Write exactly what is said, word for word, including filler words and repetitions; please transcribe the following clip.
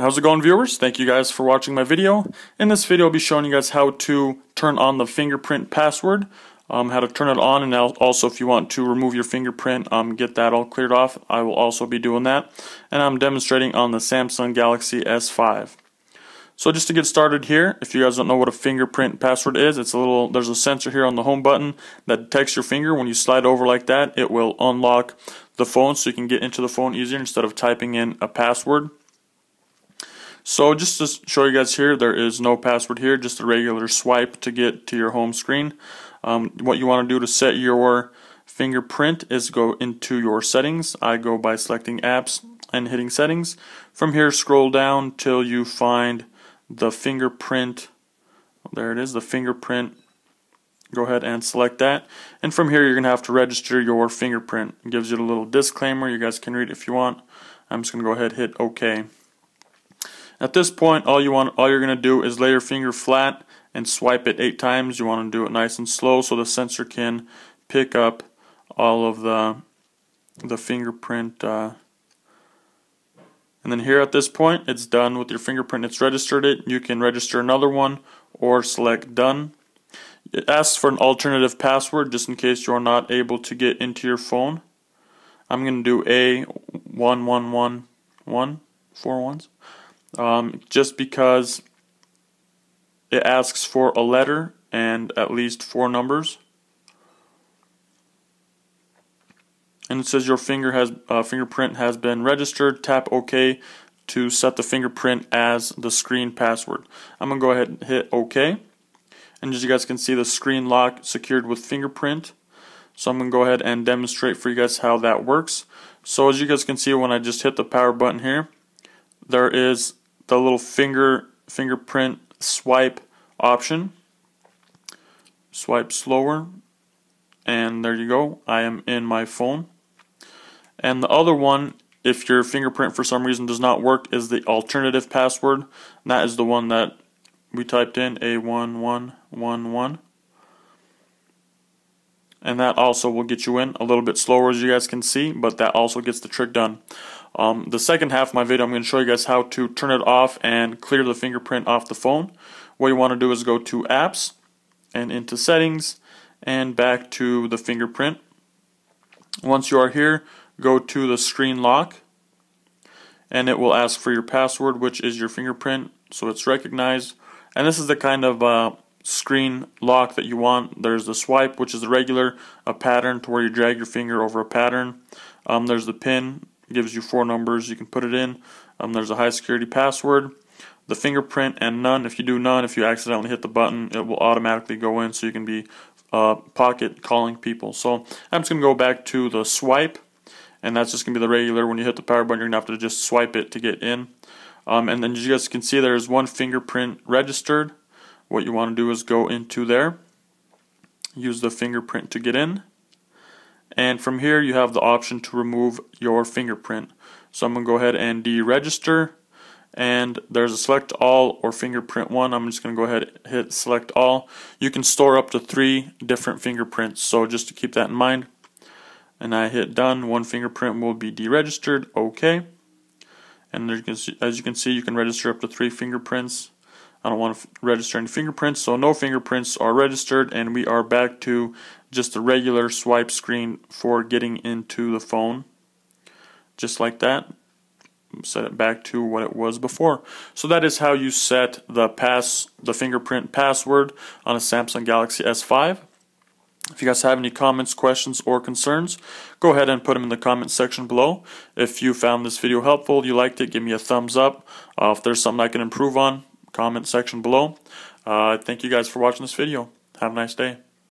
How's it going, viewers? Thank you guys for watching my video. In this video I'll be showing you guys how to turn on the fingerprint password, um, how to turn it on, and also if you want to remove your fingerprint, um, get that all cleared off. I will also be doing that, and I'm demonstrating on the Samsung Galaxy S five. So just to get started here, if you guys don't know what a fingerprint password is, it's a little, there's a sensor here on the home button that detects your finger. When you slide over like that, it will unlock the phone so you can get into the phone easier instead of typing in a password. So just to show you guys here, there is no password here, just a regular swipe to get to your home screen. Um, what you want to do to set your fingerprint is go into your settings. I go by selecting apps and hitting settings. From here, scroll down till you find the fingerprint. There it is, the fingerprint. Go ahead and select that. And from here, you're going to have to register your fingerprint. It gives you a little disclaimer. You guys can read it if you want. I'm just going to go ahead and hit OK. At this point, all you want, all you're going to do is lay your finger flat and swipe it eight times. You want to do it nice and slow so the sensor can pick up all of the the fingerprint. Uh, and then here at this point, it's done with your fingerprint. It's registered it. You can register another one or select done. It asks for an alternative password just in case you're not able to get into your phone. I'm going to do A one one one one, four ones. Um, just because it asks for a letter and at least four numbers, and it says your finger has uh, fingerprint has been registered. Tap OK to set the fingerprint as the screen password. I'm gonna go ahead and hit OK, and as you guys can see, the screen lock secured with fingerprint. So I'm gonna go ahead and demonstrate for you guys how that works. So as you guys can see, when I just hit the power button here, there is the little finger fingerprint swipe option. Swipe slower, and there you go, I am in my phone. And the other one, if your fingerprint for some reason does not work, is the alternative password, and that is the one that we typed in, A one one one one, and that also will get you in a little bit slower, as you guys can see, but that also gets the trick done. Um, the second half of my video, I'm going to show you guys how to turn it off and clear the fingerprint off the phone. What you want to do is go to apps and into settings and back to the fingerprint. Once you are here, go to the screen lock, and it will ask for your password, which is your fingerprint, so it's recognized. And this is the kind of uh, screen lock that you want. There's the swipe, which is the regular, a pattern to where you drag your finger over a pattern. Um, there's the pin. Gives you four numbers, you can put it in. Um, there's a high security password, the fingerprint, and none. If you do none, if you accidentally hit the button, it will automatically go in, so you can be uh, pocket calling people. So I'm just going to go back to the swipe, and that's just going to be the regular. When you hit the power button, you're going to have to just swipe it to get in. Um, and then as you guys can see, there's one fingerprint registered. What you want to do is go into there, use the fingerprint to get in. And from here, you have the option to remove your fingerprint. So I'm going to go ahead and deregister. And there's a select all or fingerprint one. I'm just going to go ahead and hit select all. You can store up to three different fingerprints, so just to keep that in mind. And I hit done. One fingerprint will be deregistered. OK. And there you can see, as you can see, you can register up to three fingerprints. I don't want to register any fingerprints, so no fingerprints are registered, and we are back to just a regular swipe screen for getting into the phone. Just like that. Set it back to what it was before. So that is how you set the pass the fingerprint password on a Samsung Galaxy S five. If you guys have any comments, questions, or concerns, go ahead and put them in the comment section below. If you found this video helpful, you liked it, give me a thumbs up. Uh, if there's something I can improve on, comment section below. Uh, thank you guys for watching this video. Have a nice day.